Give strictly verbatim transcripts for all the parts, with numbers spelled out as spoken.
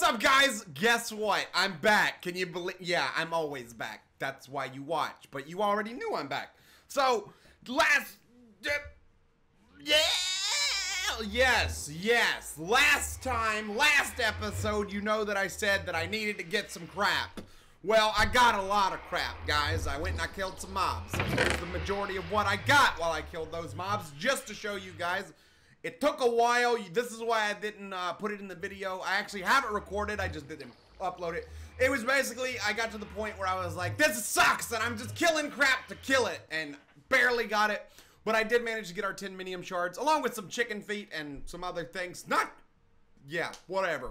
What's up, guys? Guess what? I'm back. Can you believe? Yeah, I'm always back. That's why you watch, but you already knew I'm back. So, last... Yeah! Yes, yes. Last time, last episode, you know that I said that I needed to get some crap. Well, I got a lot of crap, guys. I went and I killed some mobs. Here's the majority of what I got while I killed those mobs, just to show you guys. It took a while. This is why I didn't uh, put it in the video. I actually have it recorded. I just didn't upload it. It was basically, I got to the point where I was like, this sucks, and I'm just killing crap to kill it, and barely got it. But I did manage to get our ten minium shards, along with some chicken feet and some other things. Not, yeah, whatever.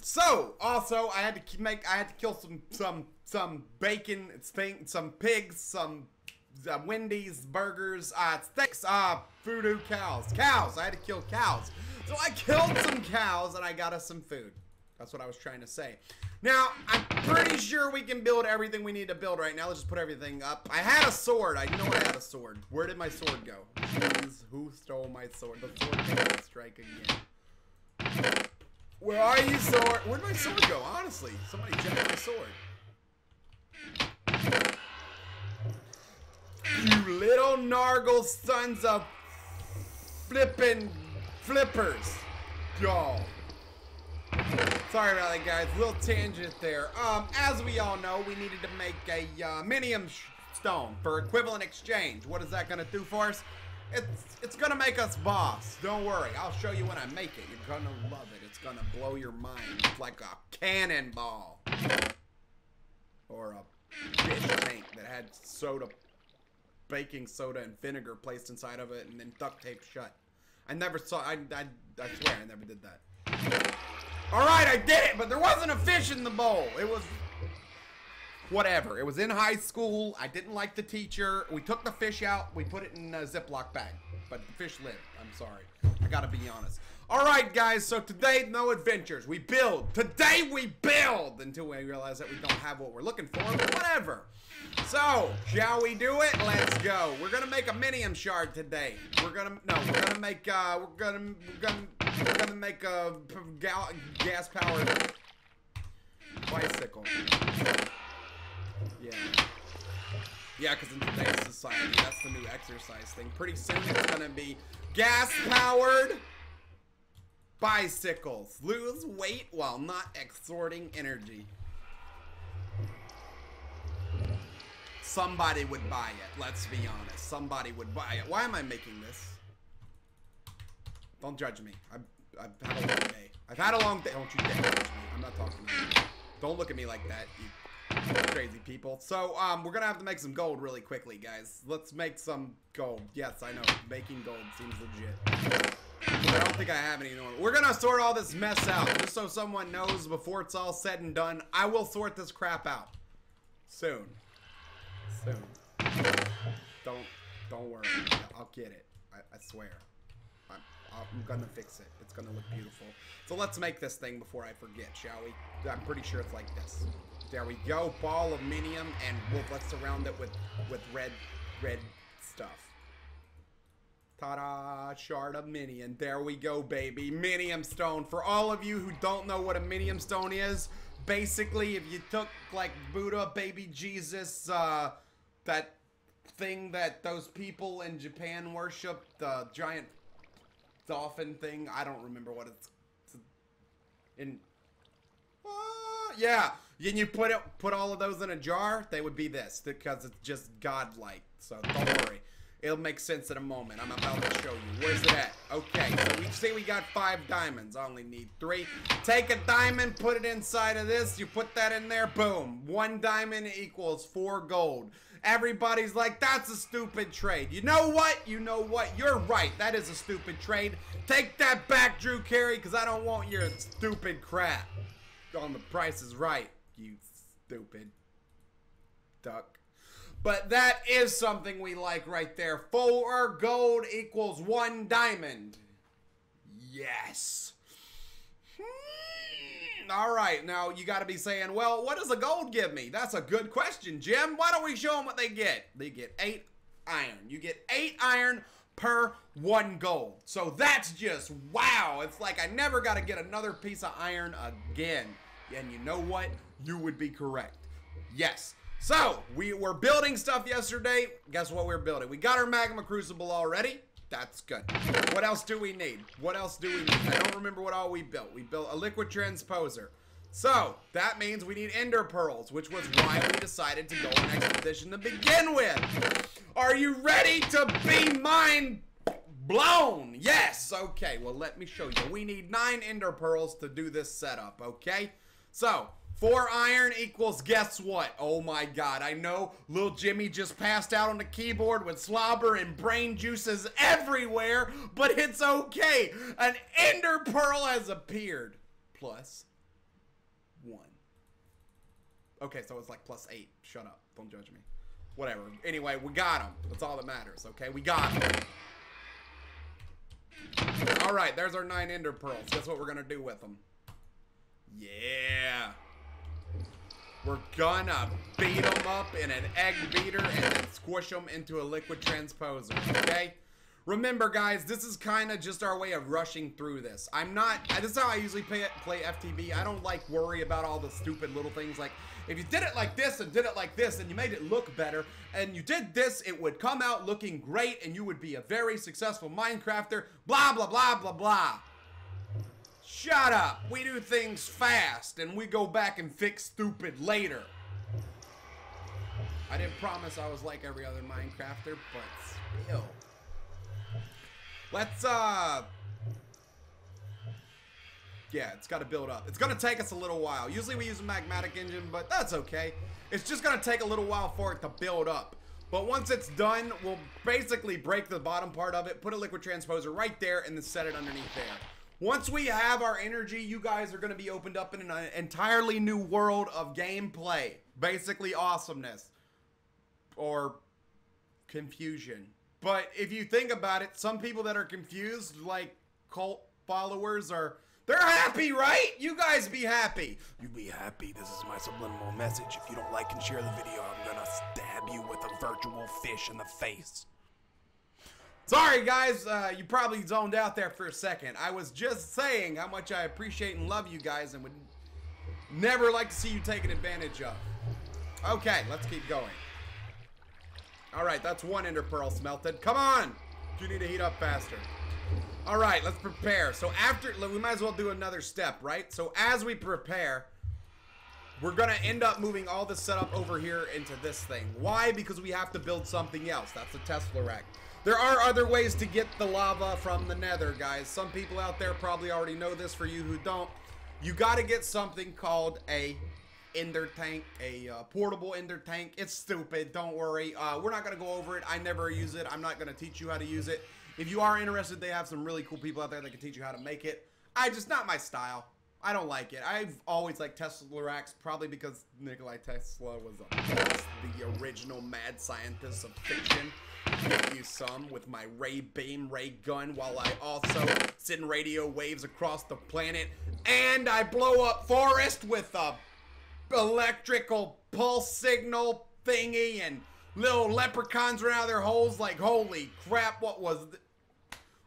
So, also, I had to make, I had to kill some, some, some bacon, some pigs, some... Uh, Wendy's, burgers, uh, steaks, uh, voodoo cows. Cows! I had to kill cows. So I killed some cows and I got us some food. That's what I was trying to say. Now, I'm pretty sure we can build everything we need to build right now. Let's just put everything up. I had a sword. I know I had a sword. Where did my sword go? Jeez, who stole my sword? The sword can't strike again. Where are you, sword? Where'd my sword go? Honestly, somebody jacked my sword. You little nargle sons of flippin' flippers, y'all. Sorry about that, guys. Little tangent there. Um, as we all know, we needed to make a uh, minium stone for equivalent exchange. What is that gonna do for us? It's it's gonna make us boss. Don't worry, I'll show you when I make it. You're gonna love it. It's gonna blow your mind. It's like a cannonball or a fish tank that had soda. Baking soda and vinegar placed inside of it and then duct taped shut. I never saw, I, I, I swear I never did that. Alright, I did it, but there wasn't a fish in the bowl. It was, whatever. It was in high school. I didn't like the teacher. We took the fish out. We put it in a Ziploc bag, but the fish lived. I'm sorry. I gotta be honest. Alright, guys, so today, no adventures. We build. Today we build until we realize that we don't have what we're looking for, but whatever. So, shall we do it? Let's go. We're gonna make a minium shard today. We're gonna, no, we're gonna make, uh, we're gonna, we're gonna, we're gonna make a gas-powered bicycle. Yeah. Yeah, because in today's society, that's the new exercise thing. Pretty soon it's gonna be gas-powered bicycles. Lose weight while not exerting energy. Somebody would buy it, let's be honest. Somebody would buy it. Why am I making this? Don't judge me. I've, I've had a long day. I've had a long day. Don't you dare judge me. I'm not talking to you. Don't look at me like that, you crazy people. So, um, we're gonna have to make some gold really quickly, guys. Let's make some gold. Yes, I know. Making gold seems legit. But I don't think I have any normal. We're gonna sort all this mess out. Just so someone knows before it's all said and done, I will sort this crap out. Soon. Soon. Don't, don't worry. I'll get it. I, I swear. I'm, I'm gonna fix it. It's gonna look beautiful. So let's make this thing before I forget, shall we? I'm pretty sure it's like this. There we go. Ball of minium, and we'll, let's surround it with, with red, red stuff. Ta-da! Shard of minium. There we go, baby. Minium stone. For all of you who don't know what a minium stone is, basically, if you took, like, Buddha, baby Jesus, uh, that thing that those people in Japan worship, the giant dolphin thing, I don't remember what it's, it's in, uh, yeah, and you put it, put all of those in a jar, they would be this, because it's just godlike, so don't worry, it'll make sense in a moment. I'm about to show you. Where's it at? Okay, so we see we got five diamonds. I only need three. Take a diamond, put it inside of this. You put that in there, boom. One diamond equals four gold. Everybody's like, that's a stupid trade. You know what? You know what? You're right. That is a stupid trade. Take that back, Drew Carey, because I don't want your stupid crap. On The Price Is Right, you stupid duck. But that is something we like right there. Four gold equals one diamond. Yes. Hmm. All right. Now, you got to be saying, well, what does a gold give me? That's a good question, Jim. Why don't we show them what they get? They get eight iron. You get eight iron per one gold. So that's just wow. It's like I never got to get another piece of iron again. And you know what? You would be correct. Yes. So we were building stuff yesterday. Guess what we we're building? We got our magma crucible already. That's good. What else do we need? What else do we need? I don't remember what all we built. We built a liquid transposer. So that means we need ender pearls, which was why we decided to go on expedition to begin with. Are you ready to be mind blown? Yes. Okay. Well, let me show you. We need nine ender pearls to do this setup. Okay. So four iron equals guess what? Oh my God. I know little Jimmy just passed out on the keyboard with slobber and brain juices everywhere, but it's okay. An ender pearl has appeared. Plus one. Okay, so it's like plus eight. Shut up. Don't judge me. Whatever. Anyway, we got them. That's all that matters. Okay, we got them. All right, there's our nine ender pearls. Guess what we're gonna do with them? Yeah. We're gonna beat them up in an egg beater and then squish them into a liquid transposer. Okay. Remember, guys, this is kind of just our way of rushing through this. I'm not, this is how I usually play, play F T B. I don't like worry about all the stupid little things like, if you did it like this and did it like this and you made it look better and you did this, it would come out looking great and you would be a very successful Minecrafter, blah, blah, blah, blah, blah. Shut up. We do things fast and we go back and fix stupid later. I didn't promise I was like every other Minecrafter, but still. Let's, uh, yeah, it's got to build up. It's going to take us a little while. Usually we use a magmatic engine, but that's okay. It's just going to take a little while for it to build up. But once it's done, we'll basically break the bottom part of it, put a liquid transposer right there, and then set it underneath there. Once we have our energy, you guys are going to be opened up in an entirely new world of gameplay. Basically awesomeness. Or confusion. But if you think about it, some people that are confused, like cult followers, are, they're happy, right? You guys be happy. You be happy. This is my subliminal message. If you don't like and share the video, I'm gonna stab you with a virtual fish in the face. Sorry, guys. Uh, you probably zoned out there for a second. I was just saying how much I appreciate and love you guys and would never like to see you taken advantage of. Okay, let's keep going. Alright, that's one ender pearl smelted. Come on! You need to heat up faster. Alright, let's prepare. So after, we might as well do another step, right? So as we prepare, we're going to end up moving all this setup over here into this thing. Why? Because we have to build something else. That's a Tesla rack. There are other ways to get the lava from the nether, guys. Some people out there probably already know this. For you who don't, you got to get something called a ender tank, a uh, portable ender tank. It's stupid, don't worry. Uh, we're not gonna go over it. I never use it. I'm not gonna teach you how to use it. If you are interested, they have some really cool people out there that can teach you how to make it. I just, not my style. I don't like it. I've always liked Tesla racks, probably because Nikolai Tesla was a, the original mad scientist of fiction. Give you some with my ray beam, ray gun, while I also send radio waves across the planet, and I blow up forest with a electrical pulse signal thingy, and little leprechauns run out of their holes like, holy crap, what was th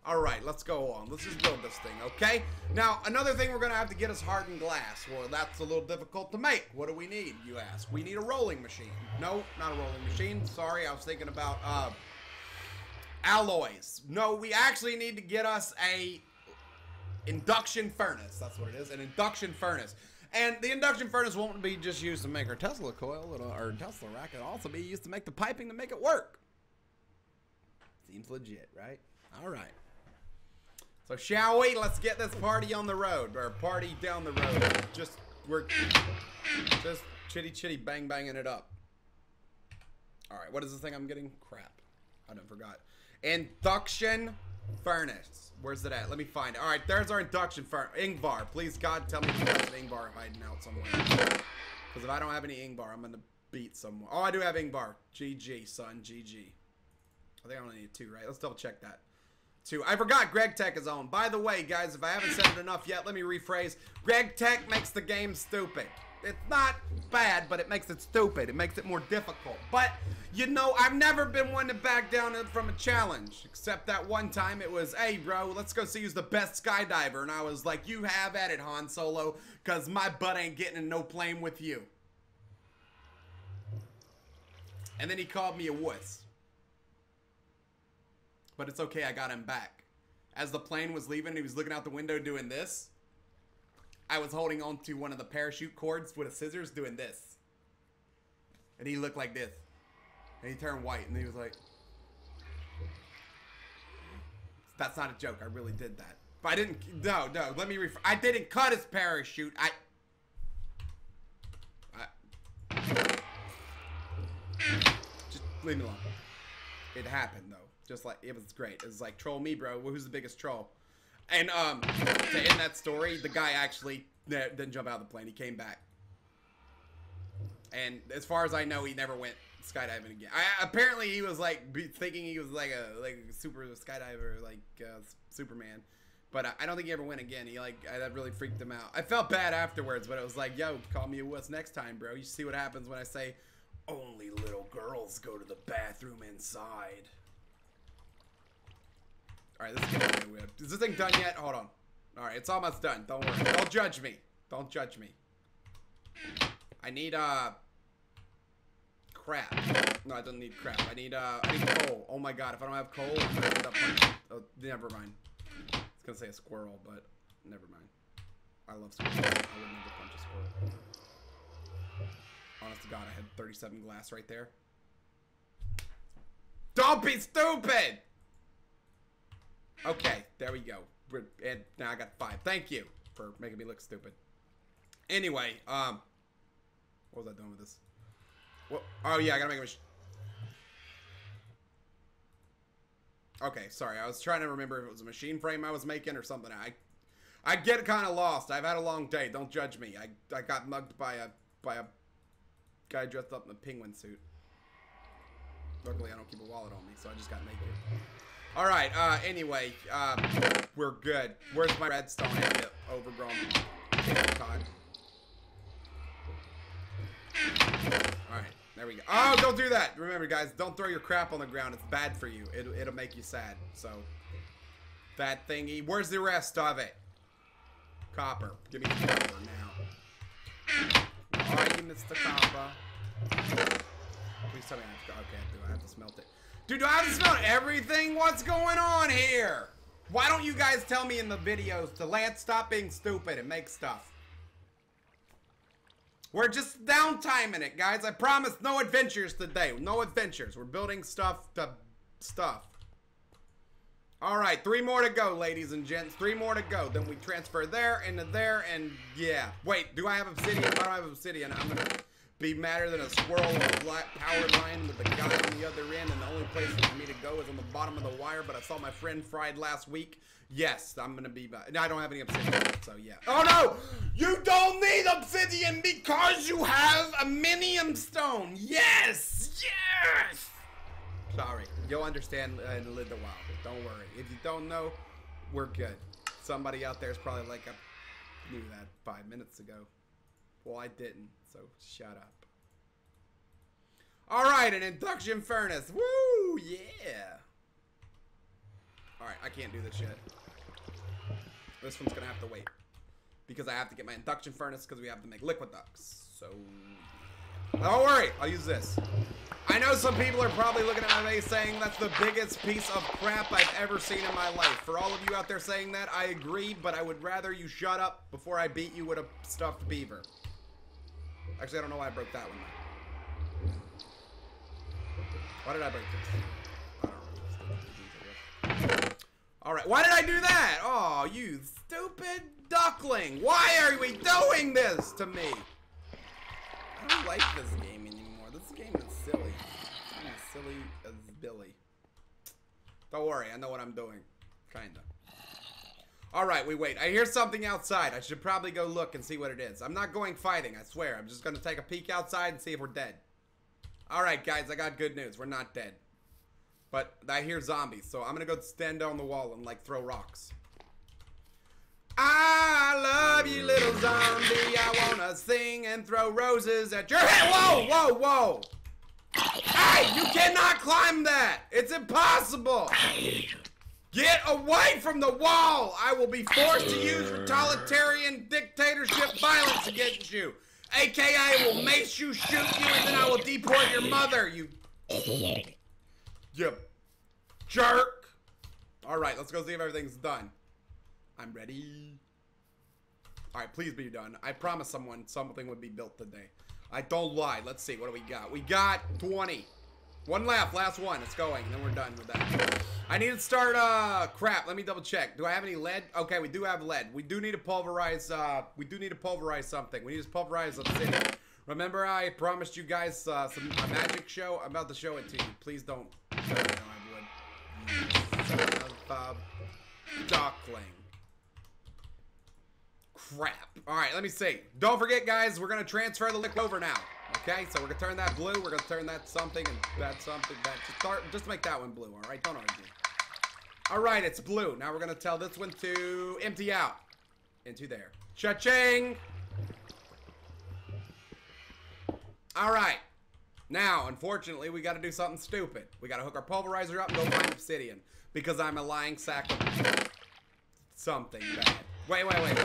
all right, let's go on. Let's just build this thing, okay? Now, another thing we're going to have to get is hardened glass. Well, that's a little difficult to make. What do we need, you ask? We need a rolling machine. No, not a rolling machine. Sorry, I was thinking about uh, alloys. No, we actually need to get us a induction furnace. That's what it is, an induction furnace. And the induction furnace won't be just used to make our Tesla coil or Tesla rack. It'll also be used to make the piping to make it work. Seems legit, right? All right. So shall we? Let's get this party on the road, or party down the road. Just, we're just chitty chitty bang banging it up. All right. What is this thing I'm getting? Crap. I done forgot. Induction furnace. Where's it at? Let me find it. All right, there's our induction furnace. Ingvar, please God tell me there's an Ingvar hiding out somewhere, because if I don't have any Ingvar, I'm gonna beat someone. Oh, I do have Ingvar. G G, son. G G. I think I only need two, right? Let's double check that. Two. I forgot Greg Tech is on, by the way, guys. If I haven't said it enough yet, let me rephrase. Greg Tech makes the game stupid. it's not bad, but it makes it stupid. It makes it more difficult. But, you know, I've never been one to back down from a challenge. Except that one time it was, hey, bro, let's go see who's the best skydiver. And I was like, you have at it, Han Solo, because my butt ain't getting in no plane with you. And then he called me a wuss. But it's okay, I got him back. As the plane was leaving, he was looking out the window doing this. I was holding on to one of the parachute cords with a scissors doing this. And he looked like this. And he turned white and he was like... That's not a joke, I really did that. But I didn't... No, no, let me ref... I didn't cut his parachute, I... I... Just leave me alone. It happened, though. Just like... It was great. It was like, troll me, bro. Who's the biggest troll? And um, to end that story, the guy actually didn't jump out of the plane. He came back. And as far as I know, he never went skydiving again. I, apparently, he was like thinking he was like a like a super skydiver, like uh, Superman. But I, I don't think he ever went again. He like I, that really freaked him out. I felt bad afterwards, but it was like, yo, call me a wuss next time, bro. You see what happens when I say, only little girls go to the bathroom inside. Alright, this is getting weird. Is this thing done yet? Hold on. Alright, it's almost done. Don't worry. Don't judge me. Don't judge me. I need, uh... crap. No, I don't need crap. I need, uh... I need coal. Oh my god, if I don't have coal... I'm gonna end up like, oh, never mind. I was gonna say a squirrel, but... Never mind. I love squirrels. I would never punch a squirrel. Honest to god, I had thirty-seven glass right there. Don't be stupid! Okay, there we go. We're, and now I got five. Thank you for making me look stupid. Anyway, um, what was I doing with this? Well, oh yeah, I gotta make a machine. Okay, sorry. I was trying to remember if it was a machine frame I was making or something. I, I get kind of lost. I've had a long day. Don't judge me. I, I got mugged by a by a guy dressed up in a penguin suit. Luckily, I don't keep a wallet on me, so I just got naked. Alright, uh, anyway, uh, we're good. Where's my redstone and the overgrown cod? Alright, there we go. Oh, don't do that! Remember, guys, don't throw your crap on the ground. It's bad for you. It, it'll make you sad. So, that thingy. Where's the rest of it? Copper. Give me the copper now. Alright, you missed the copper. Please tell me I have to, okay, I have to smelt it. Dude, do I have to smell everything? What's going on here? Why don't you guys tell me in the videos to Lance stop being stupid and make stuff? We're just downtiming it, guys. I promise no adventures today. No adventures. We're building stuff to stuff. Alright, three more to go, ladies and gents. Three more to go. Then we transfer there into there and yeah. Wait, do I have obsidian? If I don't have obsidian, I'm gonna... be madder than a squirrel on a powered line with the guy on the other end, and the only place for me to go is on the bottom of the wire, but I saw my friend fried last week. Yes, I'm gonna be... No, I don't have any obsidian, so yeah. Oh no! You don't need obsidian because you have a minium stone! Yes! Yes! Sorry, you'll understand in a little while, don't worry. If you don't know, we're good. Somebody out there is probably like, I knew that five minutes ago. Well, I didn't, so shut up. Alright, an induction furnace. Woo, yeah. Alright, I can't do this shit. This one's gonna have to wait. Because I have to get my induction furnace because we have to make liquid ducts. So, don't worry, I'll use this. I know some people are probably looking at me saying that's the biggest piece of crap I've ever seen in my life. For all of you out there saying that, I agree, but I would rather you shut up before I beat you with a stuffed beaver. Actually, I don't know why I broke that one. Why did I break this? Alright, why did I do that? Oh, you stupid duckling. Why are we doing this to me? I don't like this game anymore. This game is silly. I'm as silly as Billy. Don't worry, I know what I'm doing. Kinda. Alright, we wait. I hear something outside. I should probably go look and see what it is. I'm not going fighting, I swear. I'm just gonna take a peek outside and see if we're dead. Alright, guys, I got good news. We're not dead. But I hear zombies, so I'm gonna go stand on the wall and, like, throw rocks. I love you, little zombie. I wanna a thing and throw roses at your head. Whoa, whoa, whoa. Hey, you cannot climb that. It's impossible. Get away from the wall. I will be forced to use totalitarian dictatorship violence against you. A K A I will mace you, shoot you, and then I will deport your mother, you... You jerk. All right, let's go see if everything's done. I'm ready. All right, please be done. I promised someone something would be built today. I don't lie. Let's see. What do we got? We got twenty. One left. Last one. It's going. Then we're done with that. I need to start... Uh, crap. Let me double check. Do I have any lead? Okay, we do have lead. We do need to pulverize... Uh, we do need to pulverize something. We need to pulverize obsidian. Remember I promised you guys uh, some a magic show? I'm about to show it to you. Please don't. No, I would. Uh, duckling. Crap. All right, let me see. Don't forget, guys, we're going to transfer the lick over now. Okay, so we're going to turn that blue. We're going to turn that something and that something. That start, just make that one blue, all right? Don't argue. All right, it's blue. Now we're going to tell this one to empty out. Into there. Cha-ching! All right. Now, unfortunately, we got to do something stupid. We got to hook our pulverizer up and go find obsidian. Because I'm a lying sack of something bad. Wait, wait, wait.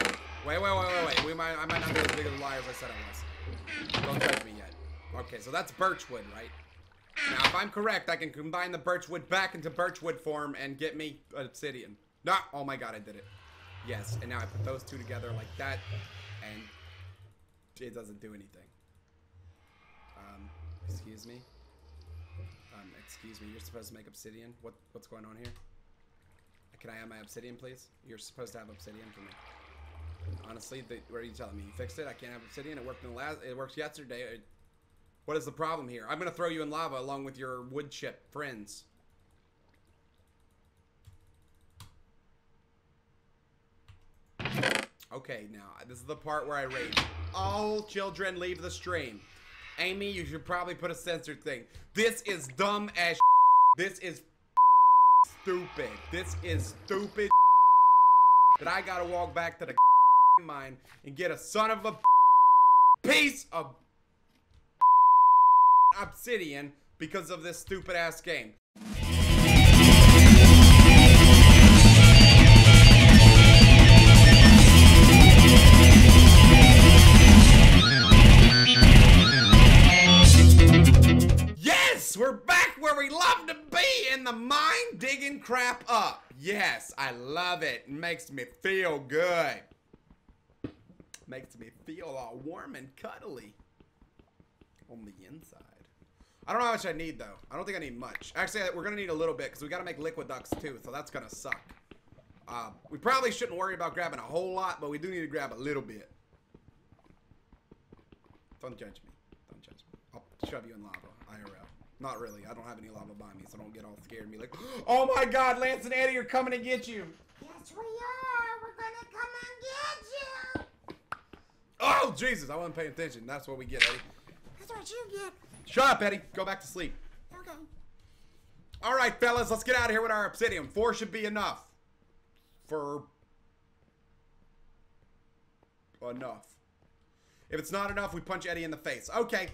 Wait, wait, wait, wait, wait. We might, I might not be as big of a liar as I said I was. Don't judge me yet. Okay, so that's birchwood, right? Now, if I'm correct, I can combine the birchwood back into birchwood form and get me obsidian. No! Oh my god, I did it. Yes, and now I put those two together like that, and it doesn't do anything. Um, excuse me? Um, excuse me, you're supposed to make obsidian? What, what's going on here? Can I have my obsidian, please? You're supposed to have obsidian for me. Honestly, the, what are you telling me? You fixed it? I can't have obsidian? It worked in the last... It worked yesterday. It, what is the problem here? I'm going to throw you in lava along with your wood chip friends. Okay, now, this is the part where I rage. All children leave the stream. Amy, you should probably put a censored thing. This is dumb as This is... stupid. This is stupid that I gotta walk back to the mine and get a son of a piece of obsidian because of this stupid ass game. Yes, we're back where we love to be in the mine digging crap up. Yes, I love it. It makes me feel good. Makes me feel all warm and cuddly on the inside. I don't know how much I need though. I don't think I need much. Actually, we're gonna need a little bit because we gotta make liquid ducks too, so that's gonna suck. Uh, we probably shouldn't worry about grabbing a whole lot, but we do need to grab a little bit. Don't judge me. Don't judge me. I'll shove you in lava. I R L. Not really. I don't have any lava by me, so don't get all scared and be like, oh my god, Lance and Eddie are coming to get you. Yes, we are. We're gonna come and get you. Oh, Jesus. I wasn't paying attention. That's what we get, Eddie. That's what you get. Shut up, Eddie. Go back to sleep. Okay. All right, fellas. Let's get out of here with our obsidian. Four should be enough. For... enough. If it's not enough, we punch Eddie in the face. Okay.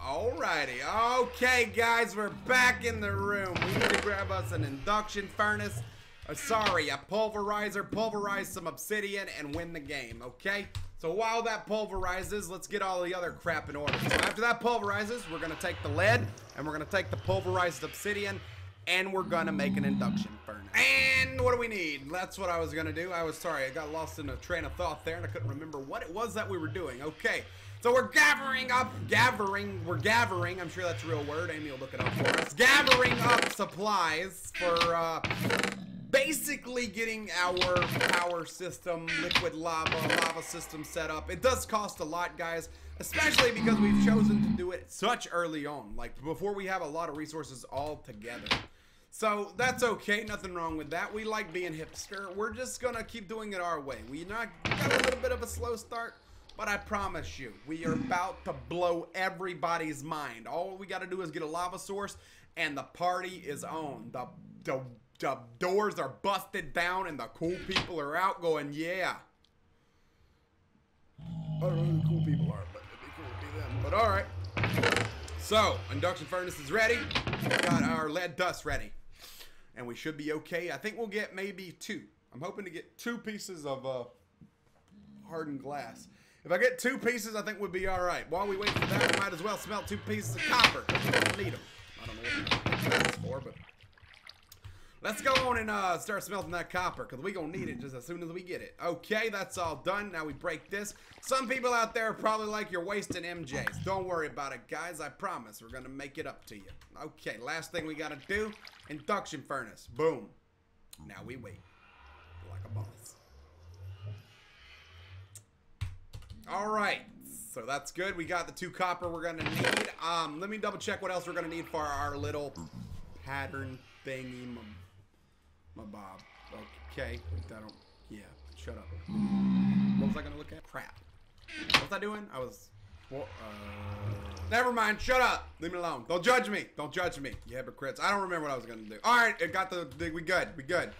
Alrighty, okay guys, we're back in the room. We need to grab us an induction furnace. Uh, sorry, a pulverizer, pulverize some obsidian and win the game, okay? So while that pulverizes, let's get all the other crap in order. So after that pulverizes, we're gonna take the lead and we're gonna take the pulverized obsidian and we're gonna make an induction furnace. And what do we need? That's what I was gonna do. I was sorry, I got lost in a train of thought there and I couldn't remember what it was that we were doing. Okay, so we're gathering up, gathering, we're gathering, I'm sure that's a real word, Amy will look it up for us. Gathering up supplies for, uh, basically getting our power system, liquid lava, lava system set up. It does cost a lot, guys, especially because we've chosen to do it such early on, like before we have a lot of resources all together. So that's okay, nothing wrong with that. We like being hipster. We're just gonna keep doing it our way. We not got a little bit of a slow start, But I promise you, we are about to blow everybody's mind. All we got to do is get a lava source, and the party is on. The, the, the doors are busted down, and the cool people are out going, yeah. I don't know who the cool people are, but it'd be cool to be them. But all right. So, induction furnace is ready. We got our lead dust ready. And we should be okay. I think we'll get maybe two. I'm hoping to get two pieces of uh, hardened glass. If I get two pieces, I think we'll be all right. While we wait for that, we might as well smelt two pieces of copper. We need them. I don't know what that's for, but let's go on and uh, start smelting that copper, because we're going to need it just as soon as we get it. Okay, that's all done. Now we break this. Some people out there are probably like, you're wasting M Js. Don't worry about it, guys. I promise we're going to make it up to you. Okay, last thing we got to do, induction furnace. Boom. Now we wait like a boss. All right, so that's good. We got the two copper we're going to need. Um, let me double check what else we're going to need for our little pattern thingy. My bob. Okay. I don't. Yeah. Shut up. What was I gonna look at? Crap. What was I doing? I was. What? Uh, never mind. Shut up. Leave me alone. Don't judge me. Don't judge me. You hypocrites. I don't remember what I was gonna do. All right. It got the. We good. We good.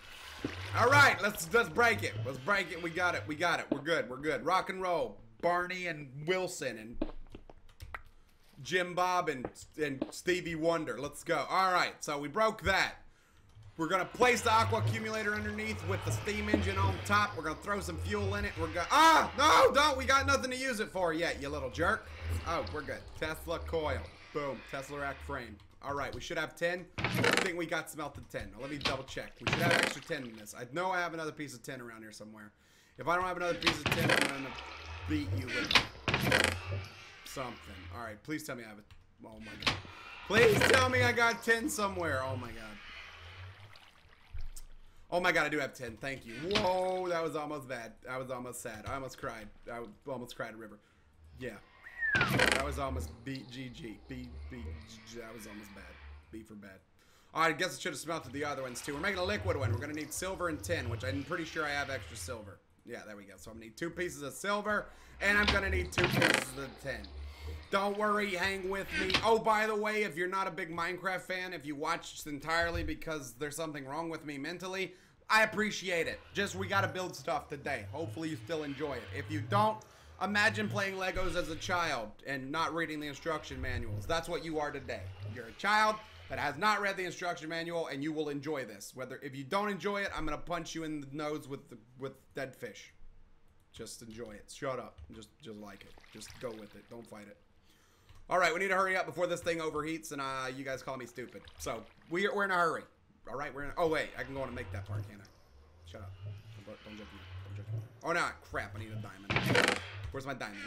All right. Let's let's break it. Let's break it. We got it. We got it. We're good. We're good. Rock and roll. Barney and Wilson and Jim Bob and and Stevie Wonder. Let's go. All right. So we broke that. We're gonna place the aqua accumulator underneath with the steam engine on top. We're gonna throw some fuel in it. We're gonna, ah, no, don't, we got nothing to use it for yet, you little jerk. Oh, we're good. Tesla coil, boom, Tesla rack frame. All right, we should have ten. I think we got smelted ten. Now let me double check. We should have extra ten in this. I know I have another piece of tin around here somewhere. If I don't have another piece of tin, I'm gonna beat you with something. All right, please tell me I have it. Oh my God. Please tell me I got ten somewhere. Oh my God. Oh my God, I do have ten. Thank you. Whoa, that was almost bad. I was almost sad. I almost cried. I almost cried a river. Yeah. That was almost B G G. B, B, G, that was almost bad. B for bad. All right, I guess I should have smelted the other ones too. We're making a liquid one. We're going to need silver and tin, which I'm pretty sure I have extra silver. Yeah, there we go. So I'm going to need two pieces of silver, and I'm going to need two pieces of tin. Don't worry, hang with me. Oh, by the way, if you're not a big Minecraft fan, if you watched entirely because there's something wrong with me mentally, I appreciate it. Just, we gotta build stuff today. Hopefully you still enjoy it. If you don't, imagine playing Legos as a child and not reading the instruction manuals. That's what you are today. You're a child that has not read the instruction manual, and you will enjoy this. Whether, if you don't enjoy it, I'm gonna punch you in the nose with the, with dead fish. Just enjoy it. Shut up. Just just like it. Just go with it. Don't fight it. All right, we need to hurry up before this thing overheats and uh, you guys call me stupid. So, we're, we're in a hurry. All right, we're in a, oh wait, I can go on and make that part, can't I? Shut up. Don't, don't joke me. Don't joke me. Oh no, crap, I need a diamond. Where's my diamond?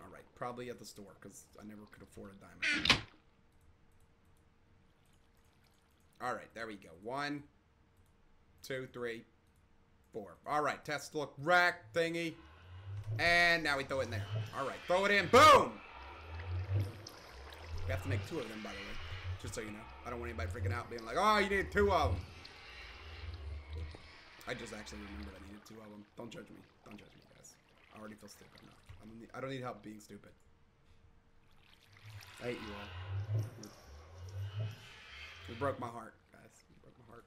All right, probably at the store because I never could afford a diamond. All right, there we go. One, two, three, four. All right, Tesla rack thingy. And now we throw it in there. All right, throw it in, boom! We have to make two of them, by the way, just so you know. I don't want anybody freaking out being like, oh, you need two of them. I just actually remembered I needed two of them. Don't judge me. Don't judge me, guys. I already feel stupid enough. I don't need, I don't need help being stupid. I hate you all. It broke my heart, guys. It broke my heart.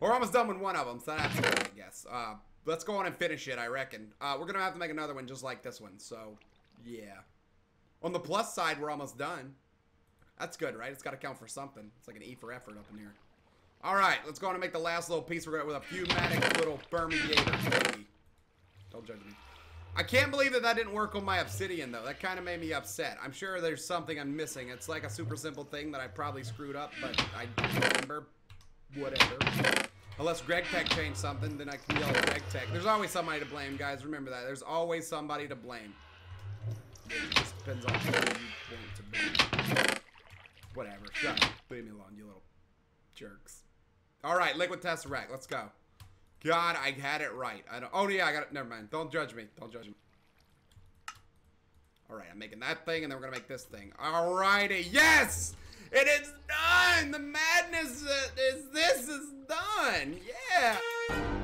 We're almost done with one of them, so that's good, I guess. Uh, let's go on and finish it, I reckon. Uh, we're going to have to make another one just like this one, so yeah. On the plus side, we're almost done. That's good, right? It's got to count for something. It's like an E for effort up in here. All right, let's go on and make the last little piece. We're going with a pneumatic little permeator. Don't judge me. I can't believe that that didn't work on my obsidian, though. That kind of made me upset. I'm sure there's something I'm missing. It's like a super simple thing that I probably screwed up, but I don't remember. Whatever. Unless Greg Tech changed something, then I can yell at Greg Tech. There's always somebody to blame, guys. Remember that. There's always somebody to blame. It just depends on who you want to be. Whatever. Shut up. Leave me alone, you little jerks. All right, liquid test rack. Let's go. God, I had it right. I don't. Oh yeah, I got it. Never mind. Don't judge me. Don't judge me. All right, I'm making that thing, and then we're gonna make this thing. All righty. Yes, it is done. The madness is. This is done. Yeah.